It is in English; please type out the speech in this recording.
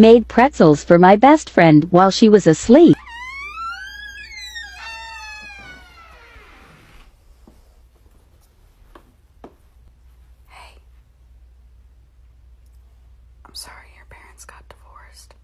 made pretzels for my best friend while she was asleep. Hey. I'm sorry your parents got divorced.